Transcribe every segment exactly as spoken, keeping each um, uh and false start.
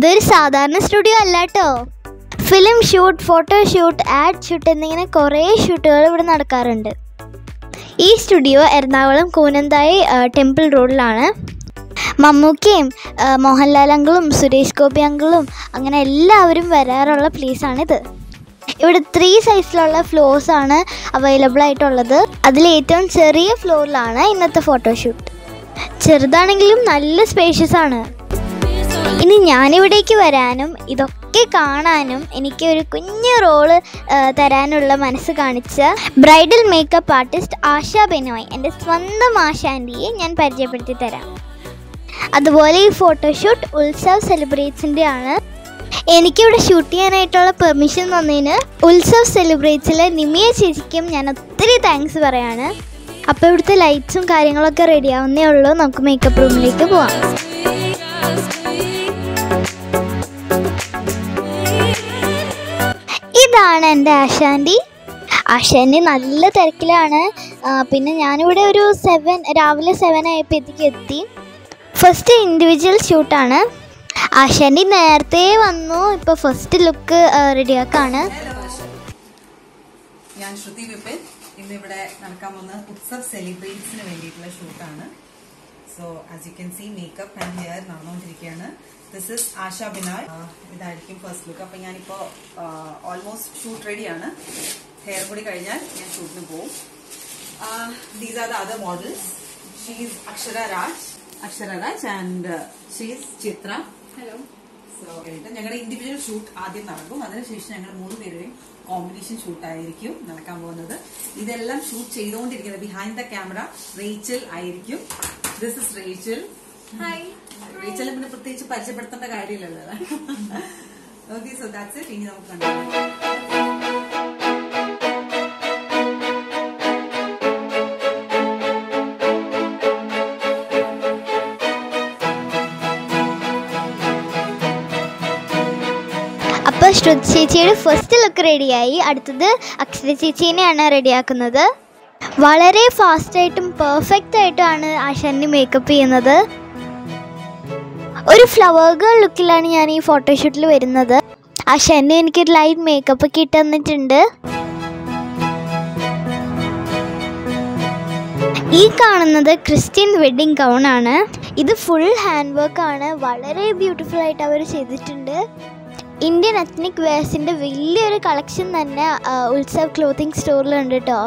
ഇതൊരു സാധാരണ സ്റ്റുഡിയോ അല്ല കേട്ടോ. Film shoot, photoshoot, ad shoot എന്നിങ്ങനെ കുറേ ഷൂട്ടുകൾ ഇവിടെ നടക്കാറുണ്ട്. ഈ സ്റ്റുഡിയോ എറണാകുളം കൂനന്തായി ടെമ്പിൾ റോഡിലാണ്. മമ്മൂക്കയും മോഹൻലാൽ അങ്കിളും സുരേഷ് ഗോപി അങ്കിളും അങ്ങനെ എല്ലാവരും വരാറുള്ള പ്ലേസാണിത്. ഇവിടെ ത്രീ സൈസിലുള്ള ഫ്ലോർസാണ് അവൈലബിൾ ആയിട്ടുള്ളത്. അതിലേറ്റവും ചെറിയ ഫ്ലോറിലാണ് ഇന്നത്തെ ഫോട്ടോഷൂട്ട്. ചെറുതാണെങ്കിലും നല്ല സ്പേഷ്യസ് ആണ്. ഇനി ഞാനിവിടേക്ക് വരാനും ഇതൊക്കെ കാണാനും എനിക്ക് ഒരു കുഞ്ഞു റോള് തരാനുള്ള മനസ്സ് കാണിച്ച bridal makeup artist Asha Binoy, എൻ്റെ സ്വന്തം ആശാന്റിയെ ഞാൻ പരിചയപ്പെടുത്തി തരാം. അതുപോലെ ഈ ഫോട്ടോഷൂട്ട് ഉത്സവ് സെലിബ്രേറ്റ്സിൻ്റെ ആണ്. എനിക്കിവിടെ ഷൂട്ട് ചെയ്യാനായിട്ടുള്ള പെർമിഷൻ തന്നതിന് ഉത്സവ് സെലിബ്രേറ്റ്സിലെ നിമിയ ചേച്ചിക്കും ഞാൻ ഒത്തിരി താങ്ക്സ് പറയാണ്. അപ്പോൾ ഇവിടുത്തെ ലൈറ്റ്സും കാര്യങ്ങളൊക്കെ റെഡിയാവുന്നേ ഉള്ളൂ. നമുക്ക് മേക്കപ്പ് റൂമിലേക്ക് പോവാം. ഇതാണ് എൻ്റെ ആശാന്റി. ആശാന്റി നല്ല തിരക്കിലാണ്. പിന്നെ ഞാനിവിടെ ഒരു സെവൻ രാവിലെ സെവൻ ആയപ്പോഴത്തേക്ക് എത്തി. First individual ഷൂട്ടാണ്. ആശാന്റി നേരത്തെ വന്നു. ഇപ്പോൾ ഫസ്റ്റ് ലുക്ക് റെഡിയാക്കാണ്. ഞാൻ ശ്രുതി വിപിൻ. ഇന്നിവിടെ നടക്കാൻ പോകുന്ന ഉത്സവ് സെലിബ്രേറ്റ്സിന് വേണ്ടിയിട്ടുള്ള ഷൂട്ടാണ്. So as you can see makeup and hair നടന്നുകൊണ്ടിരിക്കുകയാണ്. This is Asha Binoy. ഇതായിരിക്കും ഫസ്റ്റ് ലുക്ക്. അപ്പം ഞാനിപ്പോൾ ഓൾമോസ്റ്റ് ഷൂട്ട് റെഡിയാണ്. ഹെയർ കൂടി കഴിഞ്ഞാൽ ഞാൻ ഷൂട്ടിന് പോവും. These are the other models. She is Akshara Raj, Akshara Raj and she is Chitra. Hello. So കഴിഞ്ഞിട്ട് ഞങ്ങളുടെ ഇൻഡിവിജ്വൽ ഷൂട്ട് ആദ്യം നടക്കും. അതിനുശേഷം ഞങ്ങൾ മൂന്ന് പേരുടെയും കോമ്പിനേഷൻ ഷൂട്ടായിരിക്കും നടക്കാൻ പോകുന്നത്. ഇതെല്ലാം ഷൂട്ട് ചെയ്തുകൊണ്ടിരിക്കുന്നത് ബിഹൈൻഡ് ദ ക്യാമറ റേച്ചൽ ആയിരിക്കും. This is Rachel. ഹായ്. റേച്ചലും പിന്നെ പ്രത്യേകിച്ച് പരിചയപ്പെടുത്തേണ്ട കാര്യമില്ലല്ലോ. Okay, so that's it. ഇനി നമുക്ക് കണ്ടു. അപ്പോൾ ശ്രുതി ചേച്ചിയുടെ ഫസ്റ്റ് ലുക്ക് റെഡിയായി. അടുത്തത് അക്ഷര ചേച്ചീനെയാണ് റെഡിയാക്കുന്നത്. വളരെ ഫാസ്റ്റായിട്ടും പെർഫെക്റ്റ് ആയിട്ടുമാണ് ആശാന്റി മേക്കപ്പ് ചെയ്യുന്നത്. ഒരു ഫ്ലവർ ഗേൾ ലുക്കിലാണ് ഞാൻ ഈ ഫോട്ടോഷൂട്ടിൽ വരുന്നത്. ആശാന്റി എനിക്കൊരു ലൈറ്റ് മേക്കപ്പ് ഒക്കെ ഇട്ട് തന്നിട്ടുണ്ട്. ഈ കാണുന്നത് ക്രിസ്ത്യൻ വെഡ്ഡിംഗ് ഗൗൺ ആണ്. ഇത് ഫുൾ ഹാൻഡ് വർക്ക് ആണ്. വളരെ ബ്യൂട്ടിഫുൾ ആയിട്ട് അവർ ചെയ്തിട്ടുണ്ട്. ഇന്ത്യൻ എത്നിക് വെയർസിൻ്റെ വലിയൊരു കളക്ഷൻ തന്നെ ഉത്സവ് ക്ലോത്തിങ് സ്റ്റോറിലുണ്ട് കേട്ടോ.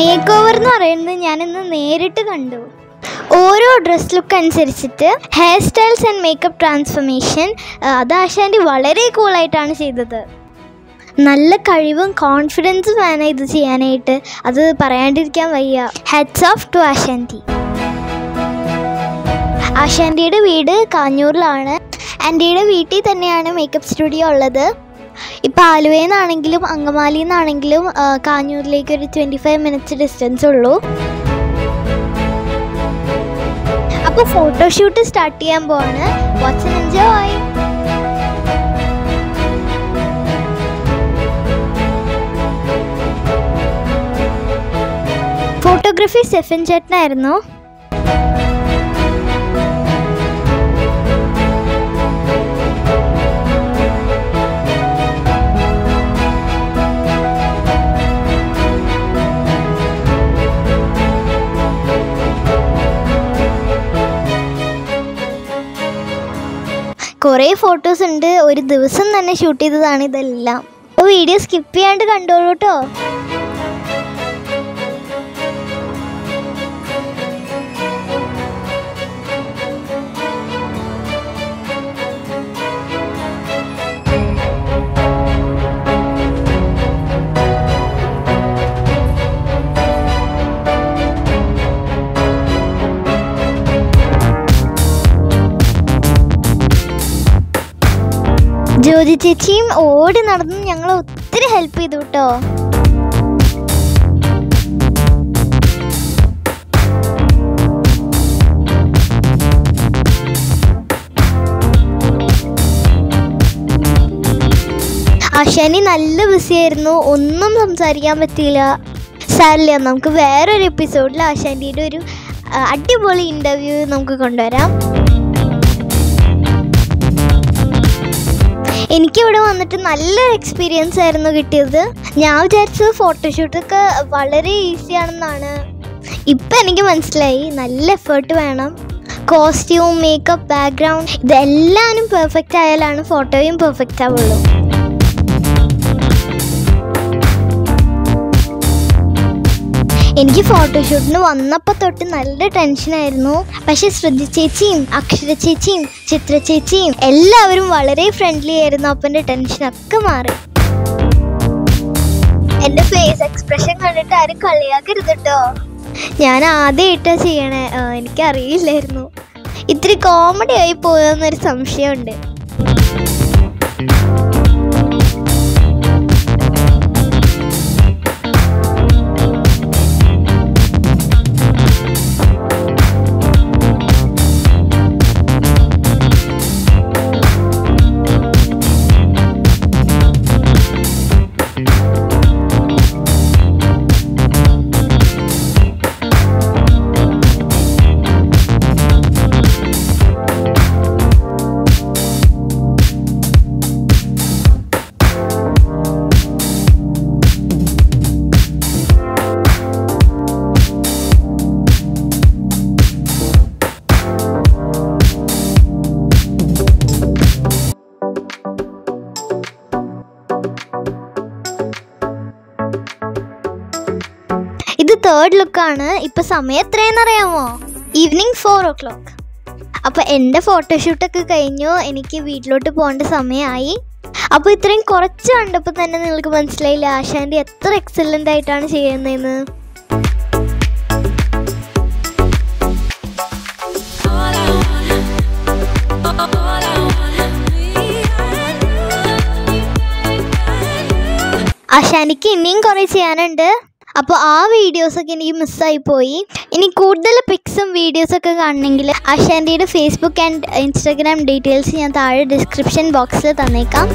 മേക്ക് ഓവർ എന്ന് പറയുന്നത് ഞാനിന്ന് നേരിട്ട് കണ്ടു. ഓരോ ഡ്രസ് ലുക്ക് അനുസരിച്ചിട്ട് hair styles and makeup transformation അത് ആശാന്റി വളരെ കൂളായിട്ടാണ് ചെയ്തത്. നല്ല കഴിവും കോൺഫിഡൻസും ആണ് ഇത് ചെയ്യാനായിട്ട്. അത് പറയാണ്ടിരിക്കാൻ വയ്യ. Hats off to Asha aunty. ആശാന്റിയുടെ വീട് കാഞ്ഞൂരിലാണ്. ആൻറ്റിയുടെ വീട്ടിൽ തന്നെയാണ് മേക്കപ്പ് സ്റ്റുഡിയോ ഉള്ളത്. ഇപ്പോൾ ആലുവയിൽ നിന്നാണെങ്കിലും അങ്കമാലിയിൽ നിന്നാണെങ്കിലും കാഞ്ഞൂരിലേക്ക് ഒരു ട്വൻറ്റി ഫൈവ് മിനിറ്റ്സ് ഡിസ്റ്റൻസ് ഉള്ളൂ. അപ്പോൾ ഫോട്ടോഷൂട്ട് സ്റ്റാർട്ട് ചെയ്യാൻ പോവാണ്. Watch and enjoy. Photography Sefin ചേട്ടനായിരുന്നു. കുറേ ഫോട്ടോസ് ഉണ്ട്. ഒരു ദിവസം തന്നെ ഷൂട്ട് ചെയ്തതാണ് ഇതെല്ലാം. അപ്പോൾ വീഡിയോ സ്കിപ്പ് ചെയ്യാണ്ട് കണ്ടോളൂ കേട്ടോ. ജ്യോതി ചേച്ചിയും ഓടി നടന്ന് ഞങ്ങൾ ഒത്തിരി ഹെൽപ്പ് ചെയ്തു കേട്ടോ. ആശാനി നല്ല ബിസിയായിരുന്നു. ഒന്നും സംസാരിക്കാൻ പറ്റിയില്ല. സാരില്ല, നമുക്ക് വേറൊരു എപ്പിസോഡിൽ ആശാന്റിയുടെ ഒരു അടിപൊളി ഇന്റർവ്യൂ നമുക്ക് കൊണ്ടുവരാം. എനിക്കിവിടെ വന്നിട്ട് നല്ലൊരു എക്സ്പീരിയൻസ് ആയിരുന്നു കിട്ടിയത്. ഞാൻ വിചാരിച്ചത് ഫോട്ടോഷൂട്ടൊക്കെ വളരെ ഈസിയാണെന്നാണ്. ഇപ്പം എനിക്ക് മനസ്സിലായി നല്ല എഫേർട്ട് വേണം. കോസ്റ്റ്യൂം, മേക്കപ്പ്, ബാക്ക്ഗ്രൗണ്ട് ഇതെല്ലാവരും പെർഫെക്റ്റ് ആയാലാണ് ഫോട്ടോയും പെർഫെക്റ്റ് ആവുള്ളൂ. എനിക്ക് ഫോട്ടോഷൂട്ടിന് വന്നപ്പോൾ തൊട്ട് നല്ല ടെൻഷനായിരുന്നു. പക്ഷേ ശ്രുതി ചേച്ചിയും അക്ഷര ചേച്ചിയും ചിത്ര ചേച്ചിയും എല്ലാവരും വളരെ ഫ്രണ്ട്ലി ആയിരുന്നു. അപ്പം എൻ്റെ ടെൻഷനൊക്കെ മാറി. എൻ്റെ ഫേസ് എക്സ്പ്രഷൻ കണ്ടിട്ട് ആരും കളിയാക്കരുത് കേട്ടോ. ഞാൻ ആദ്യമായിട്ടാണ് ചെയ്യണേ, എനിക്കറിയില്ലായിരുന്നു. ഇത്തിരി കോമഡി ആയി പോയെന്നൊരു സംശയമുണ്ട്. തേർഡ് ലുക്കാണ്. ഇപ്പം സമയം എത്രയെന്നറിയാമോ? Evening four o'clock. അപ്പോൾ എൻ്റെ ഫോട്ടോഷൂട്ടൊക്കെ കഴിഞ്ഞു, എനിക്ക് വീട്ടിലോട്ട് പോകേണ്ട സമയമായി. അപ്പോൾ ഇത്രയും കുറച്ച് കണ്ടപ്പോൾ തന്നെ നിങ്ങൾക്ക് മനസ്സിലായില്ല ആശാൻ്റെ എത്ര എക്സലൻ്റ് ആയിട്ടാണ് ചെയ്യുന്നതെന്ന്. ആശാനിക്ക് ഇനിയും കുറേ ചെയ്യാനുണ്ട്. അപ്പോൾ ആ വീഡിയോസൊക്കെ എനിക്ക് മിസ്സായിപ്പോയി. ഇനി കൂടുതൽ പിക്സും വീഡിയോസൊക്കെ കാണണമെങ്കിൽ അശാന്തിയുടെ ഫേസ്ബുക്ക് ആൻഡ് ഇൻസ്റ്റാഗ്രാം ഡീറ്റെയിൽസ് ഞാൻ താഴെ ഡിസ്ക്രിപ്ഷൻ ബോക്സിൽ തന്നേക്കാം.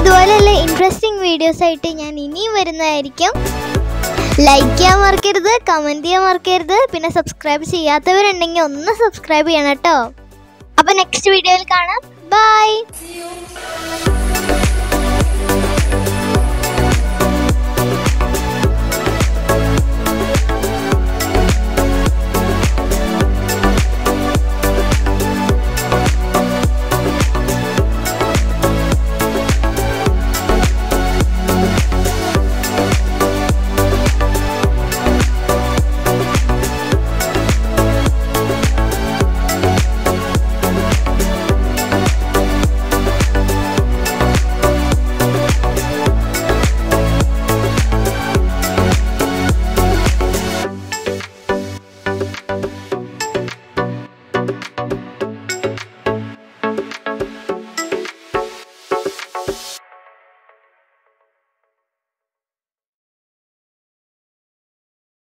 ഇതുപോലെയുള്ള ഇൻട്രസ്റ്റിംഗ് വീഡിയോസ് ആയിട്ട് ഞാൻ ഇനിയും വരുന്നതായിരിക്കും. ലൈക്ക് ചെയ്യാൻ മറക്കരുത്, കമൻറ്റ് ചെയ്യാൻ മറക്കരുത്. പിന്നെ സബ്സ്ക്രൈബ് ചെയ്യാത്തവരുണ്ടെങ്കിൽ ഒന്ന് സബ്സ്ക്രൈബ് ചെയ്യണം കേട്ടോ. അപ്പോൾ നെക്സ്റ്റ് വീഡിയോയിൽ കാണാം. ബൈ.